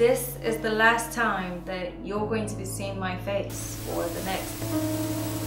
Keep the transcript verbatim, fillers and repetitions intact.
this is the last time that you're going to be seeing my face for the next